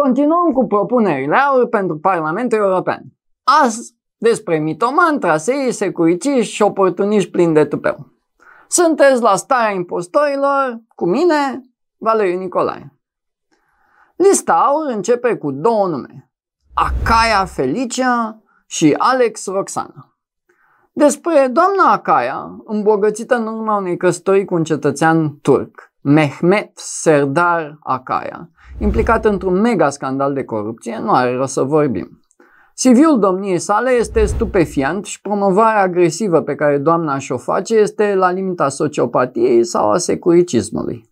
Continuăm cu propunerile AUR pentru Parlamentul European. Azi, despre mitoman, trasei, securiciști și oportuniști plini de tupeu. Sunteți la starea impostorilor cu mine, Valeriu Nicolae. Lista AUR începe cu două nume, Acaia Felicia și Alexa Roxana. Despre doamna Akaya, îmbogățită în urma unei căsătorii cu un cetățean turc, Mehmet Serdar Akaya, implicat într-un mega scandal de corupție, nu are rost să vorbim. CV-ul domniei sale este stupefiant și promovarea agresivă pe care doamna și-o face este la limita sociopatiei sau a securicismului.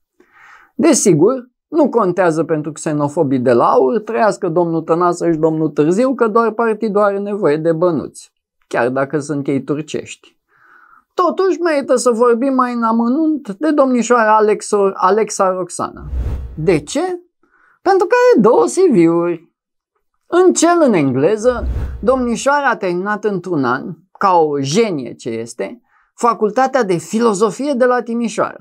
Desigur, nu contează pentru xenofobii de la AUR, trăiască domnul Tănasă și domnul Târziu că doar partidul are nevoie de bănuți, chiar dacă sunt ei turcești. Totuși merită să vorbim mai în amănunt de domnișoara Alexa Roxana. De ce? Pentru că are două CV-uri. În cel în engleză, domnișoara a terminat într-un an, ca o genie ce este, facultatea de filozofie de la Timișoara.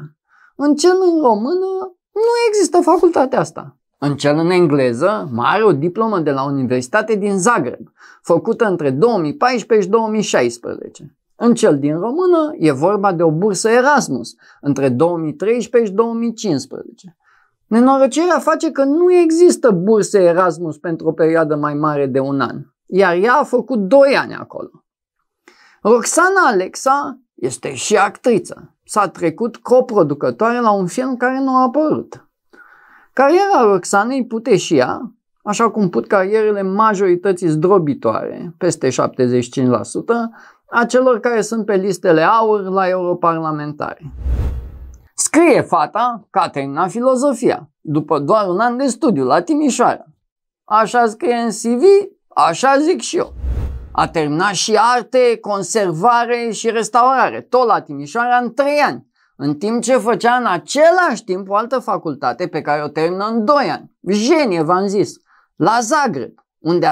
În cel în română, nu există facultatea asta. În cel în engleză, mai are o diplomă de la Universitate din Zagreb, făcută între 2014 și 2016. În cel din română, e vorba de o bursă Erasmus, între 2013 și 2015. Nenorocirea face că nu există burse Erasmus pentru o perioadă mai mare de un an, iar ea a făcut 2 ani acolo. Roxana Alexa este și actriță. S-a trecut coproducătoare la un film care nu a apărut. Cariera Roxanei pute și ea, așa cum put carierele majorității zdrobitoare, peste 75%, a celor care sunt pe listele AUR la europarlamentare. Scrie fata că a terminat filozofia, după doar un an de studiu la Timișoara. Așa scrie în CV, așa zic și eu. A terminat și arte, conservare și restaurare, tot la Timișoara, în 3 ani, în timp ce făcea în același timp o altă facultate pe care o termină în 2 ani. Genie, v-am zis, la Zagreb, unde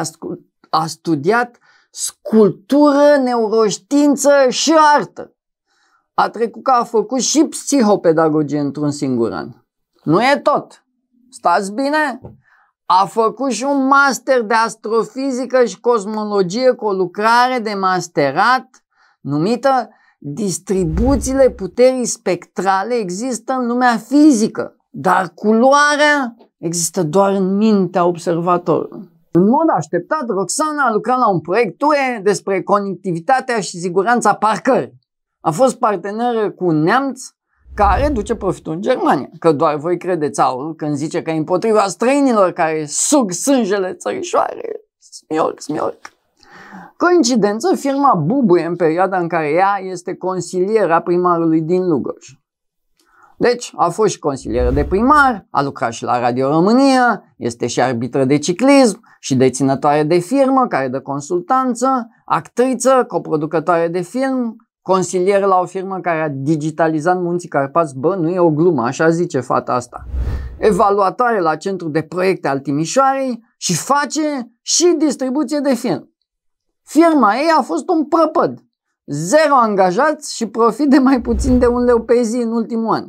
a studiat sculptură, neuroștiință și artă. A trecut că a făcut și psihopedagogie într-un singur an. Nu e tot. Stați bine? A făcut și un master de astrofizică și cosmologie cu o lucrare de masterat numită Distribuțiile puterii spectrale există în lumea fizică, dar culoarea există doar în mintea observatorului. În mod așteptat, Roxana a lucrat la un proiect UE despre conectivitatea și siguranța parcării. A fost parteneră cu un neamț care duce profitul în Germania. Că doar voi credeți AUR când zice că e împotriva străinilor care sug sângele țărișoare. Smiorc, smiorc. Coincidență, firma bubuie în perioada în care ea este consiliera primarului din Lugoj. Deci a fost și consilieră de primar, a lucrat și la Radio România, este și arbitră de ciclism și deținătoare de firmă care dă consultanță, actriță, coproducătoare de film, consilier la o firmă care a digitalizat Munții Carpați, bă, nu e o glumă, așa zice fata asta. Evaluatoare la Centrul de Proiecte al Timișoarei și face și distribuție de film. Firma ei a fost un prăpăd, 0 angajați și profit de mai puțin de 1 leu pe zi în ultimul an.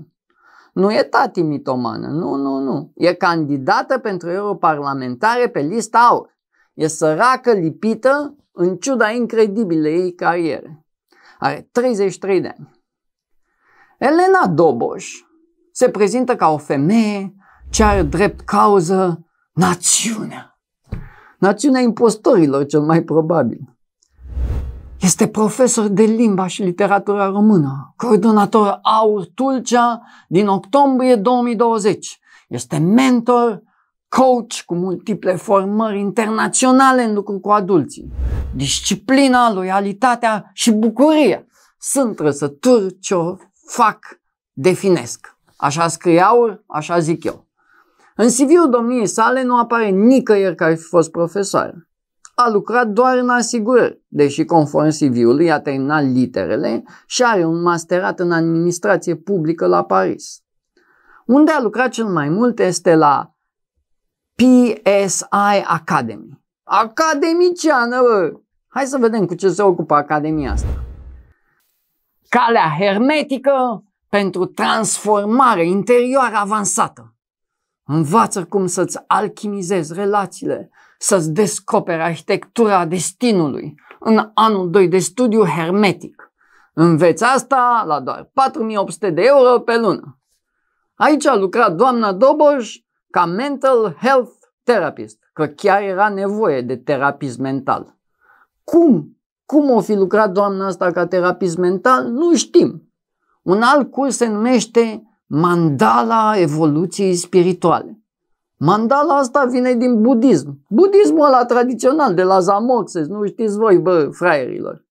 Nu e tati mitomană, nu, nu, nu. E candidată pentru europarlamentare pe lista AUR. E săracă lipită în ciuda incredibilei ei cariere. Are 33 de ani. Elena Doboș se prezintă ca o femeie ce are drept cauză națiunea. Națiunea impostorilor, cel mai probabil. Este profesor de limba și literatura română, coordonator AUR Tulcea din octombrie 2020. Este mentor, coach cu multiple formări internaționale în lucru cu adulții. Disciplina, loialitatea și bucuria sunt trăsături ce o fac, definesc. Așa scrie AUR, așa zic eu. În CV-ul domniei sale nu apare nicăieri că ar fi fost profesoară. A lucrat doar în asigurări, deși conform CV-ului a terminat literele și are un masterat în administrație publică la Paris. Unde a lucrat cel mai mult este la PSI Academy. Academiciană, bă. Hai să vedem cu ce se ocupă academia asta. Calea hermetică pentru transformare interioară avansată. Învață cum să-ți alchimizezi relațiile, să-ți descoperi arhitectura destinului în anul 2 de studiu hermetic. Înveți asta la doar 4.800 de euro pe lună. Aici a lucrat doamna Doboș ca mental health therapist, că chiar era nevoie de terapist mental. Cum o fi lucrat doamna asta ca terapist mental? Nu știm. Un alt curs se numește Mandala evoluției spirituale. Mandala asta vine din budism. Budismul ăla tradițional de la Zamorces, nu știți voi, bă, fraierilor.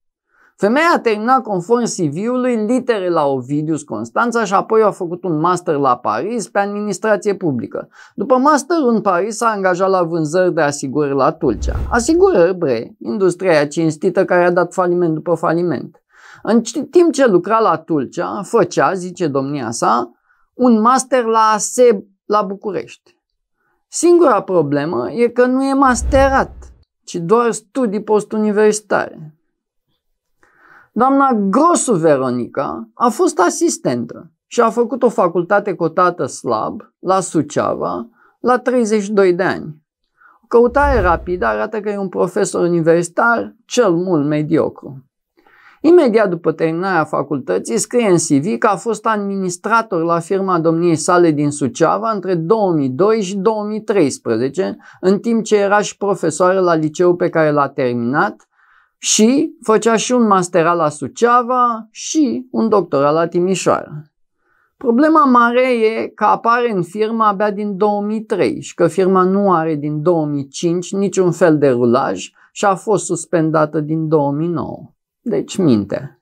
Femeia a terminat conform CV-ului litere la Ovidius Constanța și apoi a făcut un master la Paris pe administrație publică. După master în Paris s-a angajat la vânzări de asigurări la Tulcea. Asigurări, bre, industria aia cinstită care a dat faliment după faliment. În timp ce lucra la Tulcea, făcea, zice domnia sa, un master la ASEB la București. Singura problemă e că nu e masterat, ci doar studii postuniversitare. Doamna Grosu Veronica a fost asistentă și a făcut o facultate cotată slab la Suceava la 32 de ani. O căutare rapidă arată că e un profesor universitar cel mult mediocru. Imediat după terminarea facultății scrie în CV că a fost administrator la firma domniei sale din Suceava între 2002 și 2013, în timp ce era și profesoară la liceul pe care l-a terminat și făcea și un masterat la Suceava și un doctorat la Timișoara. Problema mare e că apare în firma abia din 2003 și că firma nu are din 2005 niciun fel de rulaj și a fost suspendată din 2009. Deci minte.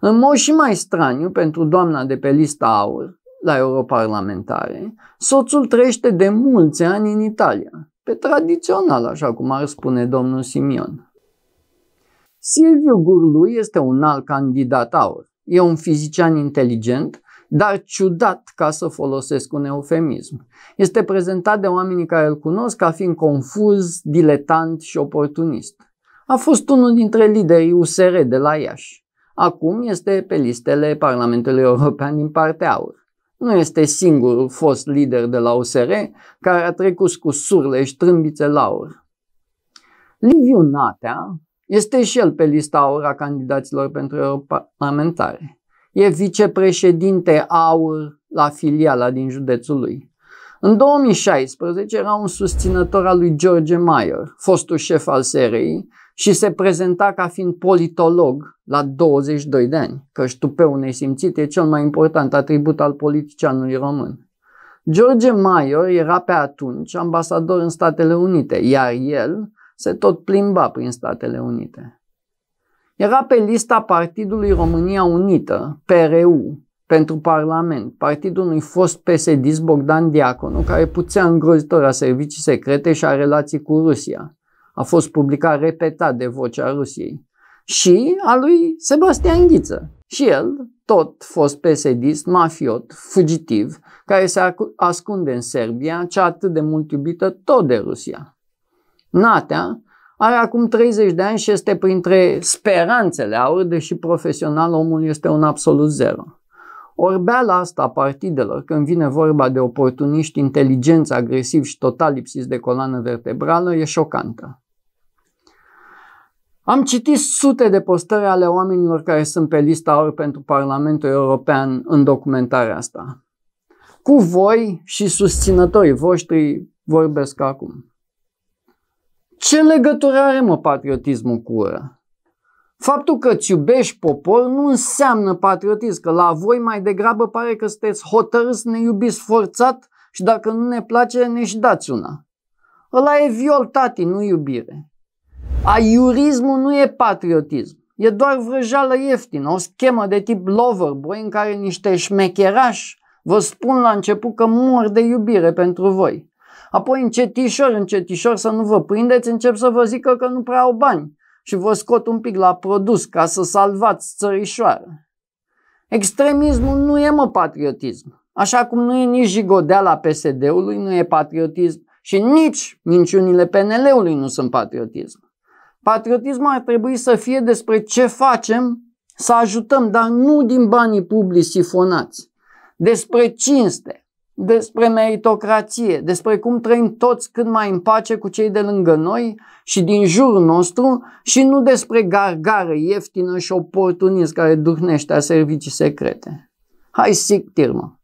În mod și mai straniu pentru doamna de pe lista AUR, la europarlamentare, soțul trăiește de mulți ani în Italia, pe tradițional, așa cum ar spune domnul Simion. Silviu Gurlui este un alt candidat AUR. E un fizician inteligent, dar ciudat, ca să folosesc un eufemism. Este prezentat de oamenii care îl cunosc ca fiind confuz, diletant și oportunist. A fost unul dintre liderii USR de la Iași. Acum este pe listele Parlamentului European din partea AUR. Nu este singurul fost lider de la USR care a trecut cu surle și trâmbițe la AUR. Liviu Natea este și el pe lista AUR a candidaților pentru europarlamentare. E vicepreședinte AUR la filiala din județul lui. În 2016 era un susținător al lui George Maior, fostul șef al SRI, și se prezenta ca fiind politolog la 22 de ani, că ștupeu nesimțit e cel mai important atribut al politicianului român. George Maior era pe atunci ambasador în Statele Unite, iar el se tot plimba prin Statele Unite. Era pe lista Partidului România Unită, PRU, pentru Parlament, partidul unui fost PSD-ist Bogdan Diaconu, care puțea îngrozitor a servicii secrete și a relații cu Rusia. A fost publicat repetat de Vocea Rusiei. Și a lui Sebastian Ghiță. Și el, tot fost PSD-ist, mafiot, fugitiv, care se ascunde în Serbia, cea atât de mult iubită tot de Rusia. Natea are acum 30 de ani și este printre speranțele AUR, deși profesional omul este un absolut zero. Orbeala asta a partidelor, când vine vorba de oportuniști inteligenți, agresivi și total lipsiți de coloană vertebrală, e șocantă. Am citit sute de postări ale oamenilor care sunt pe lista AUR pentru Parlamentul European în documentarea asta. Cu voi și susținătorii voștri vorbesc acum. Ce legătură are, mă, patriotismul cu ură? Faptul că îți iubești poporul nu înseamnă patriotism, că la voi mai degrabă pare că sunteți hotărâți să ne iubiți forțat și dacă nu ne place ne și dați una. Ăla e viol, tati, nu iubire. Aiurismul nu e patriotism, e doar vrăjeală ieftină, o schemă de tip loverboy în care niște șmecherași vă spun la început că mor de iubire pentru voi. Apoi încetișor să nu vă prindeți, încep să vă zică că nu prea au bani și vă scot un pic la produs ca să salvați țărișoară. Extremismul nu e, mă, patriotism. Așa cum nu e nici jigodeala PSD-ului, nu e patriotism și nici minciunile PNL-ului nu sunt patriotism. Patriotismul ar trebui să fie despre ce facem, să ajutăm, dar nu din banii publici sifonați. Despre cinste, despre meritocrație, despre cum trăim toți cât mai în pace cu cei de lângă noi și din jurul nostru și nu despre gargară ieftină și oportunism care duhnește a servicii secrete. Hai, sic tirmă!